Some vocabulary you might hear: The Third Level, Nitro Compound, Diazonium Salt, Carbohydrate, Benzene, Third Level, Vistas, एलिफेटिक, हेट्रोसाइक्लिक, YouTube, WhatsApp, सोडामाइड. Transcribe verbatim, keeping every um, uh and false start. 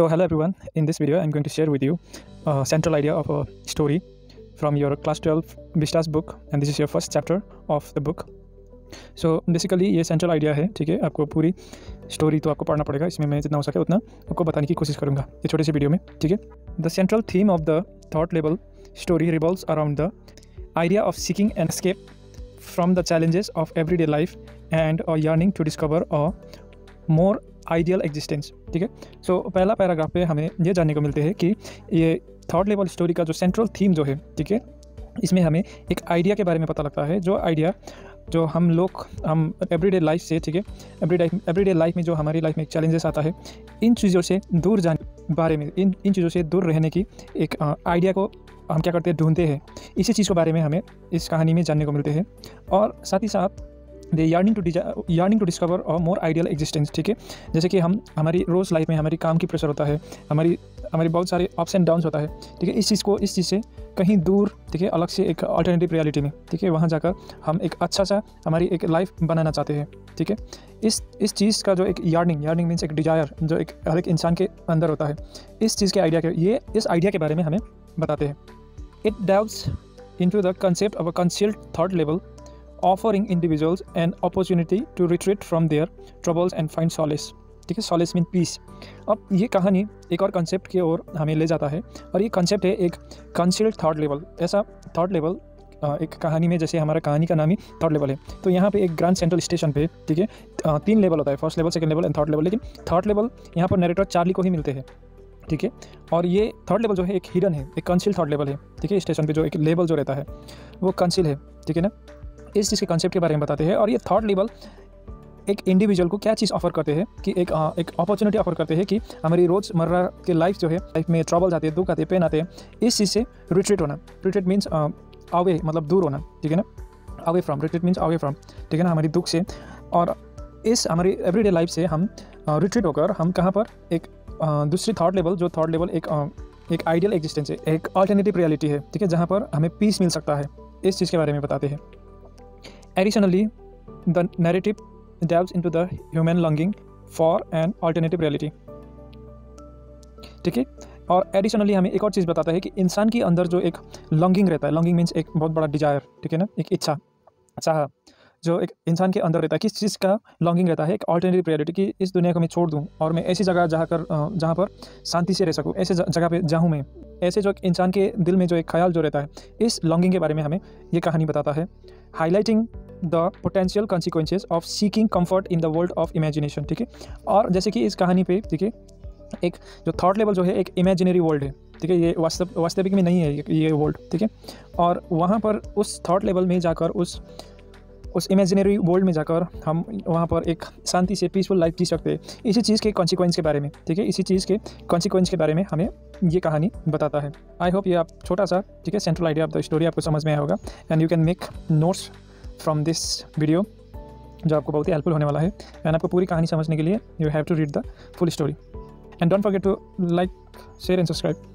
So hello everyone, in this video I'm going to share with you a central idea of a story from your class twelve Vistas book, and this is your first chapter of the book. So basically ये central idea है, ठीक है। आपको पूरी story तो आपको पढ़ना पड़ेगा, इसमें मैं जितना हो सके उतना आपको बताने की कोशिश करूँगा ये छोटे से वीडियो में, ठीक है। The central theme of the Third Level story revolves around the idea of seeking an escape from the challenges of everyday life and a yearning to discover a more ideal existence, ठीक है। सो पहला paragraph पे हमें ये जानने को मिलते हैं कि ये थर्ड लेवल स्टोरी का जो सेंट्रल थीम जो है, ठीक है, इसमें हमें एक आइडिया के बारे में पता लगता है, जो आइडिया जो हम लोग हम एवरीडे लाइफ से, ठीक है, एवरीडे एवरीडे लाइफ में जो हमारी लाइफ में चैलेंजेस आता है, इन चीज़ों से दूर जाने बारे में इन इन चीज़ों से दूर रहने की एक आइडिया को हम क्या करते हैं, ढूंढते हैं। इसी चीज़ के बारे में हमें इस कहानी में जानने को मिलते हैं। और साथ ही साथ the yearning to yearning to discover और मोर आइडियल एग्जिस्टेंस, ठीक है। जैसे कि हम हमारी रोज़ लाइफ में हमारी काम की प्रेशर होता है, हमारी हमारी बहुत सारे अप्स एंड डाउन्स होता है, ठीक है। इस चीज़ को इस चीज़ से कहीं दूर, ठीक है, अलग से एक अल्टरनेटिव रियलिटी में, ठीक है, वहाँ जाकर हम एक अच्छा सा हमारी एक लाइफ बनाना चाहते हैं, ठीक है। इस इस चीज़ का जो एक यार्निंग यार्निंग मीन्स एक डिज़ायर जो एक हर एक इंसान के अंदर होता है, इस चीज़ के आइडिया के ये इस आइडिया के बारे में हमें बताते हैं। It dives into the concept of a concealed third level offering individuals an opportunity to retreat from their troubles and find solace, ठीक है। solace means peace। अब ये कहानी एक और कंसेप्ट की ओर हमें ले जाता है, और ये कंसेप्ट है एक कंसील्ड थर्ड लेवल। ऐसा थर्ड लेवल एक कहानी में, जैसे हमारा कहानी का नाम ही थर्ड लेवल है, तो यहाँ पे एक ग्रैंड सेंट्रल स्टेशन पे, ठीक है, तीन लेवल होता है, first level, second level and third level. लेकिन थर्ड लेवल यहाँ पर नरेटर चार्ली को ही मिलते हैं, ठीक है। और ये थर्ड लेवल जो है एक हिडन है, एक कंसील्ड थर्ड लेवल है, ठीक है। स्टेशन पर जो एक लेवल जो रहता है वो कंसील है, ठीक है ना। इस चीज़ के कॉन्सेप्ट के बारे में बताते हैं। और ये थर्ड लेवल एक इंडिविजुअल को क्या चीज़ ऑफर करते हैं कि एक आ, एक अपॉर्चुनिटी ऑफर करते हैं कि हमारी रोज़मर्रा के लाइफ जो है, लाइफ में ट्रबल आते हैं, दुख आते हैं, पेन आते हैं, इस चीज़ से रिट्रीट होना। रिट्रीट मीन्स अवे, मतलब दूर होना, ठीक है ना। Away from, retreat means away from, ठीक है ना, हमारी दुख से। और इस हमारी एवरीडे लाइफ से हम रिट्रीट होकर हम कहाँ पर एक आ, दूसरी थर्ड लेवल, जो थर्ड लेवल एक आ, एक आइडियल एग्जिस्टेंस है, एक अल्टरनेटिव रियलिटी है, ठीक है, जहाँ पर हमें पीस मिल सकता है, इस चीज़ के बारे में बताते हैं। Additionally, the narrative delves into the human longing for an alternative reality, ठीक है। और एडिशनली हमें एक और चीज़ बताता है कि इंसान के अंदर जो एक लॉन्गिंग रहता है, लॉन्गिंग मीन्स एक बहुत बड़ा डिज़ायर, ठीक है ना, एक इच्छा चाह जो एक इंसान के अंदर रहता है, किस चीज़ का लॉन्गिंग रहता है, एक ऑल्टरनेटिव रियलिटी की इस दुनिया को मैं छोड़ दूँ और मैं ऐसी जगह जाकर जहाँ पर शांति से रह सकूँ, ऐसे जगह पे जाऊँ मैं, ऐसे जो इंसान के दिल में जो एक ख्याल जो रहता है, इस लॉन्गिंग के बारे में हमें ये कहानी बताता है। Highlighting the potential consequences of seeking comfort in the world of imagination, ठीक है। और जैसे कि इस कहानी पे, ठीक है, एक जो थर्ड लेवल जो है एक इमेजिनरी वर्ल्ड है, ठीक है, ये वास्तव वास्तविक में नहीं है ये वर्ल्ड, ठीक है। और वहाँ पर उस थर्ड लेवल में जाकर उस उस इमेजिनरी वर्ल्ड में जाकर हम वहाँ पर एक शांति से पीसफुल लाइफ जी सकते हैं। इसी चीज़ के कॉन्सिक्वेंस के बारे में, ठीक है, इसी चीज़ के कॉन्सिक्वेंस के बारे में हमें ये कहानी बताता है। आई होप ये आप छोटा सा, ठीक है, central idea of the story आपको समझ में आया होगा, and you can make notes from this video, जो आपको बहुत ही हेल्पफुल होने वाला है। एंड आपको पूरी कहानी समझने के लिए you have to read the full story, and don't forget to like, share and subscribe.